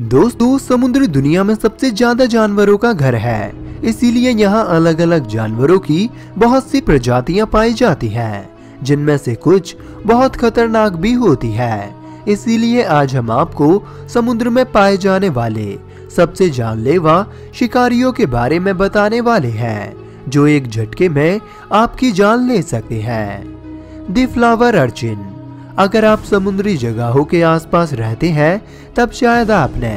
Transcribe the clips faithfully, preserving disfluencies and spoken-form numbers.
दोस्तों समुद्र दुनिया में सबसे ज्यादा जानवरों का घर है, इसीलिए यहाँ अलग अलग जानवरों की बहुत सी प्रजातियाँ पाई जाती हैं, जिनमें से कुछ बहुत खतरनाक भी होती है। इसीलिए आज हम आपको समुद्र में पाए जाने वाले सबसे जानलेवा शिकारियों के बारे में बताने वाले हैं, जो एक झटके में आपकी जान ले सकते हैं। The flower urchin. अगर आप समुद्री जगहों के आसपास रहते हैं तब शायद आपने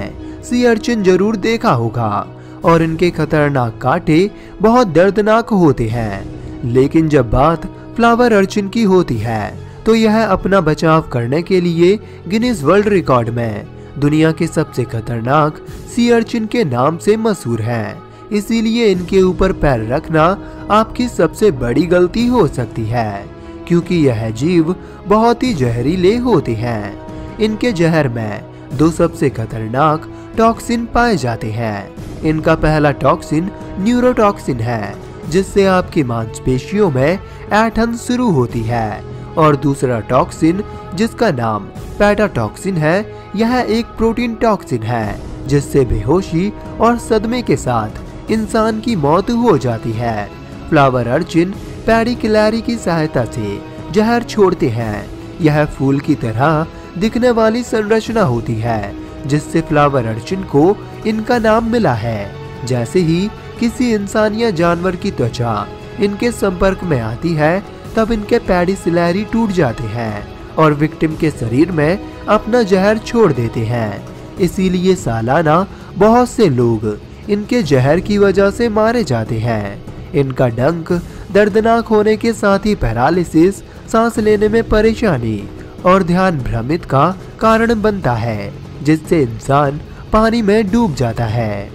सी अर्चिन जरूर देखा होगा, और इनके खतरनाक कांटे बहुत दर्दनाक होते हैं। लेकिन जब बात फ्लावर अर्चिन की होती है तो यह अपना बचाव करने के लिए गिनीज वर्ल्ड रिकॉर्ड में दुनिया के सबसे खतरनाक सी अर्चिन के नाम से मशहूर है। इसीलिए इनके ऊपर पैर रखना आपकी सबसे बड़ी गलती हो सकती है, क्योंकि यह जीव बहुत ही जहरीले होते हैं। इनके जहर में दो सबसे खतरनाक टॉक्सिन पाए जाते हैं। इनका पहला टॉक्सिन न्यूरोटॉक्सिन है, जिससे आपकी मांसपेशियों में ऐंठन शुरू होती है, और दूसरा टॉक्सिन, जिसका नाम पेडिटॉक्सिन है, यह एक प्रोटीन टॉक्सिन है, जिससे बेहोशी और सदमे के साथ इंसान की मौत हो जाती है। फ्लावर अर्चिन पेडिकैलेरी की सहायता से जहर छोड़ते हैं। यह फूल की तरह दिखने वाली संरचना होती है, जिससे फ्लावर अर्चिन को इनका नाम मिला है। जैसे ही किसी इंसान या जानवर की त्वचा इनके संपर्क में आती है तब इनके पेडिसेलरी टूट जाते हैं और विक्टिम के शरीर में अपना जहर छोड़ देते हैं। इसीलिए सालाना बहुत से लोग इनके जहर की वजह से मारे जाते हैं। इनका डंक दर्दनाक होने के साथ ही पैरालिसिस, सांस लेने में परेशानी और ध्यान भ्रमित का कारण बनता है, जिससे इंसान पानी में डूब जाता है।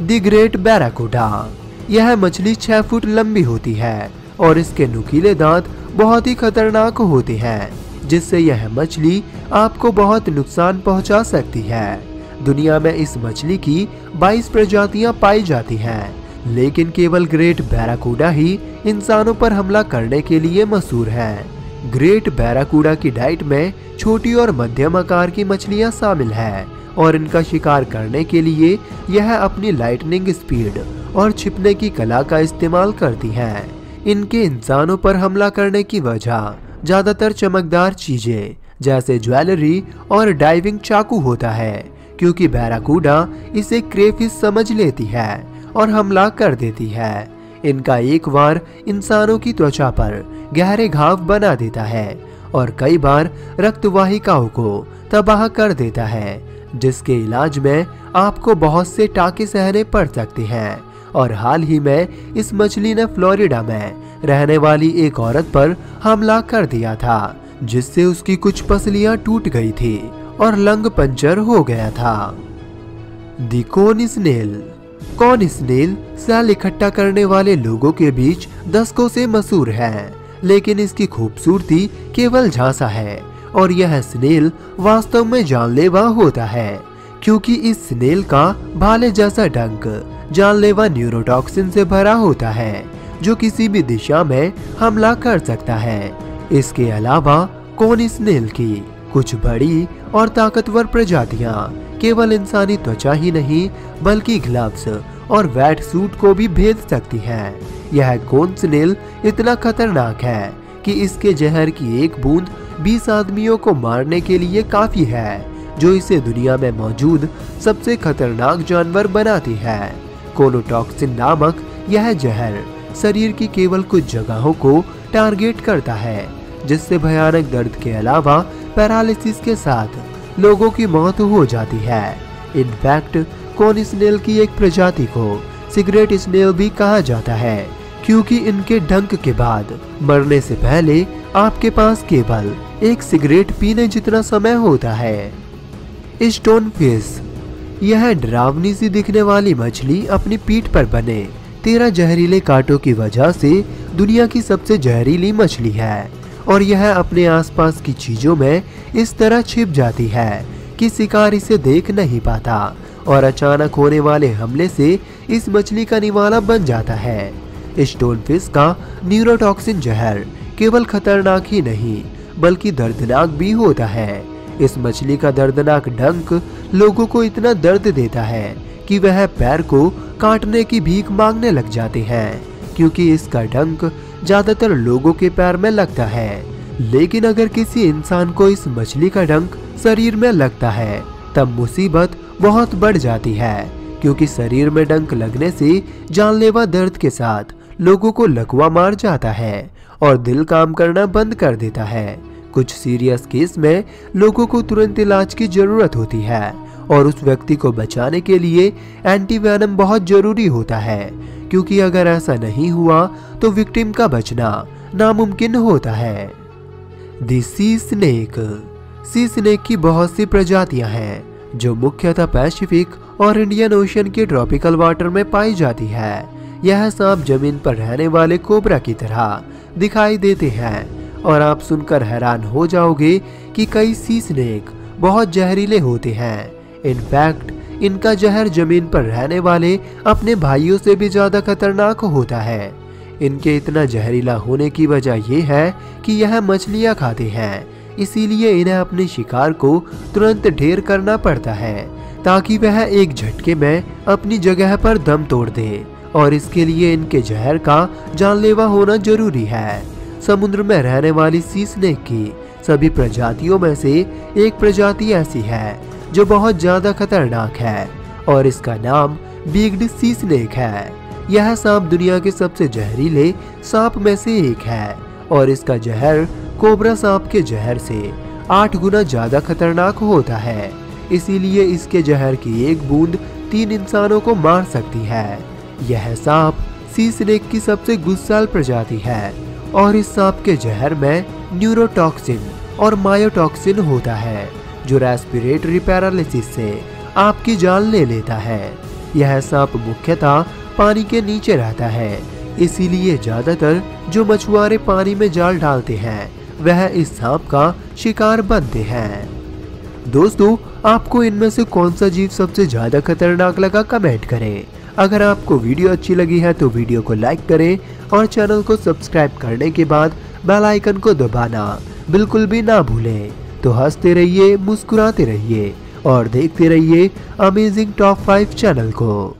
The great barracuda. यह मछली छह फुट लंबी होती है और इसके नुकीले दांत बहुत ही खतरनाक होते हैं, जिससे यह मछली आपको बहुत नुकसान पहुंचा सकती है। दुनिया में इस मछली की बाईस प्रजातियां पाई जाती हैं, लेकिन केवल ग्रेट बैराकुडा ही इंसानों पर हमला करने के लिए मशहूर है। ग्रेट बैराकुडा की डाइट में छोटी और मध्यम आकार की मछलियां शामिल हैं, और इनका शिकार करने के लिए यह अपनी लाइटनिंग स्पीड और छिपने की कला का इस्तेमाल करती हैं। इनके इंसानों पर हमला करने की वजह ज्यादातर चमकदार चीजें जैसे ज्वेलरी और डाइविंग चाकू होता है, क्योंकि बैराकुडा इसे क्रेफिश समझ लेती है और हमला कर देती है। इनका एक बार इंसानों की त्वचा पर गहरे घाव बना देता है और कई बार रक्तवाहिकाओं को तबाह कर देता है, जिसके इलाज में आपको बहुत से टाके सहने पड़ सकते हैं। और हाल ही में इस मछली ने फ्लोरिडा में रहने वाली एक औरत पर हमला कर दिया था, जिससे उसकी कुछ पसलियां टूट गई थी और लंग पंचर हो गया था। The cone snail. Cone snail shell इकट्ठा करने वाले लोगों के बीच दशकों से मशहूर है, लेकिन इसकी खूबसूरती केवल झांसा है, और यह स्नेल वास्तव में जानलेवा होता है, क्योंकि इस स्नेल का भाले जैसा डंक जानलेवा न्यूरोटॉक्सिन से भरा होता है, जो किसी भी दिशा में हमला कर सकता है। इसके अलावा कोन स्नेल की कुछ बड़ी और ताकतवर प्रजातियां केवल इंसानी त्वचा ही नहीं बल्कि ग्लव्स और वेट सूट को भी भेद सकती हैं। यह कोन स्नेल इतना खतरनाक है कि इसके जहर की एक बूंद बीस आदमियों को मारने के लिए काफी है, जो इसे दुनिया में मौजूद सबसे खतरनाक जानवर बनाती है। कोनोटॉक्सिन नामक यह जहर शरीर की केवल कुछ जगहों को टारगेट करता है, जिससे भयानक दर्द के अलावा पैरालिसिस के साथ लोगों की मौत हो जाती है। इनफैक्ट कोन स्नेल की एक प्रजाति को सिगरेट स्नेल भी कहा जाता है, क्योंकि इनके डंक के बाद मरने से पहले आपके पास केवल एक सिगरेट पीने जितना समय होता है। स्टोनफिश। यह डरावनी सी दिखने वाली मछली अपनी पीठ पर बने तेरह जहरीले कांटों की वजह से दुनिया की सबसे जहरीली मछली है, और यह अपने आसपास की चीजों में इस तरह छिप जाती है कि शिकार इसे देख नहीं पाता, और अचानक होने वाले हमले से इस मछली का निवाला बन जाता है। स्टोनफिश का न्यूरोटॉक्सिन जहर केवल खतरनाक ही नहीं बल्कि दर्दनाक भी होता है। इस मछली का दर्दनाक डंक लोगों को इतना दर्द देता है कि वह पैर को काटने की भीख मांगने लग जाते हैं, क्योंकि इसका डंक ज्यादातर लोगों के पैर में लगता है। लेकिन अगर किसी इंसान को इस मछली का डंक शरीर में लगता है तब मुसीबत बहुत बढ़ जाती है, क्योंकि शरीर में डंक लगने से जानलेवा दर्द के साथ लोगों को लकवा मार जाता है और दिल काम करना बंद कर देता है। कुछ सीरियस केस में लोगों को तुरंत इलाज की जरूरत होती है और उस व्यक्ति को बचाने के लिए एंटीवेनम बहुत जरूरी होता है, क्योंकि अगर ऐसा नहीं हुआ तो विक्टिम का बचना नामुमकिन होता है। दी सी स्नेक। सी स्नेक की बहुत सी प्रजातियां हैं जो मुख्यतः पैसिफिक और इंडियन ओशन के ट्रॉपिकल वाटर में पाई जाती है। यह सांप जमीन पर रहने वाले कोबरा की तरह दिखाई देते हैं और आप सुनकर हैरान हो जाओगे कि कई सी स्नेक बहुत जहरीले होते हैं। इनफैक्ट इनका जहर जमीन पर रहने वाले अपने भाइयों से भी ज्यादा खतरनाक होता है। इनके इतना जहरीला होने की वजह यह है कि यह मछलियां खाते हैं, इसीलिए इन्हें अपने शिकार को तुरंत ढेर करना पड़ता है ताकि वह एक झटके में अपनी जगह पर दम तोड़ दे, और इसके लिए इनके जहर का जानलेवा होना जरूरी है। समुद्र में रहने वाली सी स्नेक की सभी प्रजातियों में से एक प्रजाति ऐसी है जो बहुत ज्यादा खतरनाक है और इसका नाम बिग्ड सी स्नेक है। यह सांप दुनिया के सबसे जहरीले सांप में से एक है और इसका जहर कोबरा सांप के जहर से आठ गुना ज्यादा खतरनाक होता है, इसीलिए इसके जहर की एक बूंद तीन इंसानों को मार सकती है। यह सांप सी स्नेक की सबसे गुस्सैल प्रजाति है और इस सांप के जहर में न्यूरोटॉक्सिन और मायोटॉक्सिन होता है जो रेस्पिरेटरी पैरालिसिस से आपकी जान ले लेता है। यह सांप मुख्यतः पानी के नीचे रहता है, इसीलिए ज्यादातर जो मछुआरे पानी में जाल डालते हैं वह इस सांप का शिकार बनते हैं। दोस्तों, आपको इनमें से कौन सा जीव सबसे ज्यादा खतरनाक लगा कमेंट करें। अगर आपको वीडियो अच्छी लगी है तो वीडियो को लाइक करें और चैनल को सब्सक्राइब करने के बाद बेल आइकन को दबाना बिल्कुल भी ना भूलें। तो हंसते रहिए, मुस्कुराते रहिए और देखते रहिए अमेजिंग टॉप फाइव चैनल को।